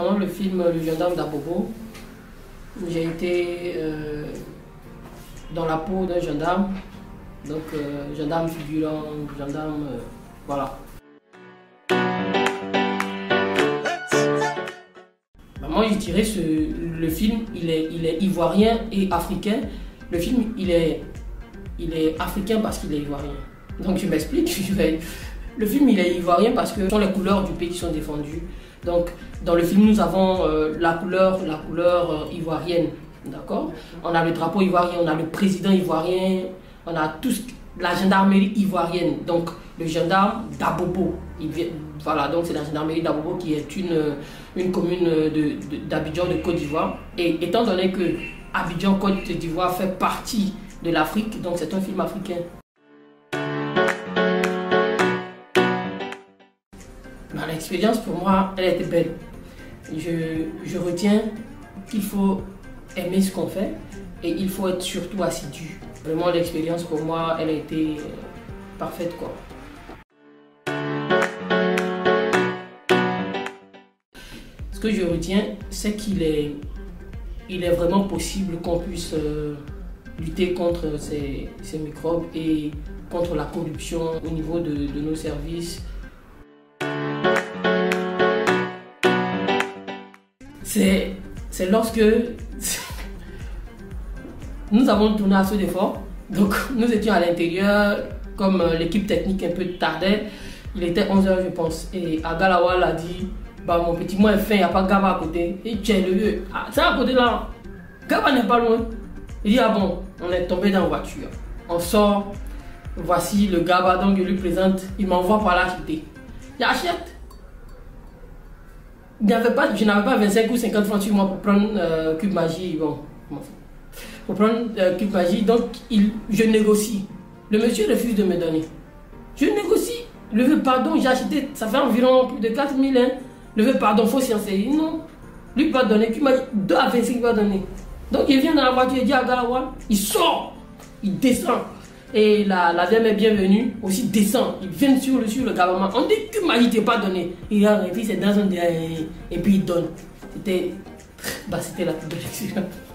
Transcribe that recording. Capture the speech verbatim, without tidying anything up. Pendant le film Le Gendarme d'Abobo, j'ai été euh, dans la peau d'un gendarme, donc euh, gendarme figurant, gendarme, euh, voilà. Moi, je dirais que le film, il est, il est ivoirien et africain. Le film, il est, il est africain parce qu'il est ivoirien. Donc je m'explique, je vais... Le film, il est ivoirien parce que ce sont les couleurs du pays qui sont défendues. Donc, dans le film, nous avons euh, la couleur, la couleur euh, ivoirienne, d'accord? On a le drapeau ivoirien, on a le président ivoirien, on a tous la gendarmerie ivoirienne. Donc, le gendarme d'Abobo. Voilà, donc c'est la gendarmerie d'Abobo qui est une, une commune d'Abidjan, de, de, de Côte d'Ivoire. Et étant donné que Abidjan, Côte d'Ivoire fait partie de l'Afrique, donc c'est un film africain. L'expérience pour moi, elle était belle. Je, je retiens qu'il faut aimer ce qu'on fait et il faut être surtout assidu. Vraiment, l'expérience pour moi, elle a été parfaite, quoi. Ce que je retiens, c'est qu'il est, il est vraiment possible qu'on puisse euh, lutter contre ces, ces microbes et contre la corruption au niveau de, de nos services. C'est lorsque nous avons tourné assez d'efforts, donc nous étions à l'intérieur, comme l'équipe technique un peu tardait, il était onze heures je pense, et Agalawal a dit, bah mon petit, moi fin, il n'y a pas Gaba à côté, et tiens le vieux, ah, c'est à côté là, Gaba n'est pas loin, il dit ah bon, on est tombé dans la voiture, on sort, voici le Gaba, donc je lui présente, il m'envoie par l'acheter, j'achète. Il avait pas, je n'avais pas vingt-cinq ou cinquante francs sur moi pour prendre euh, Cube Magie. Bon, pour prendre euh, Cube Magie, donc il, je négocie. Le monsieur refuse de me donner. Je négocie. Le vœu pardon, j'ai acheté, ça fait environ plus de quatre mille. Hein. Le vœu pardon, faut s'y enseigner. Non, lui pas donner. Cube Magie, deux à vingt-cinq va donner. Donc il vient dans la voiture, il dit à Galawa, il sort, il descend. Et la, la dame est bienvenue, aussi descend, ils viennent sur le, sur le gouvernement. On dit que Magie t'est pas donné. Il a réussi, c'est dans un... Et puis il donne. C'était... Bah c'était la plus belle expérience.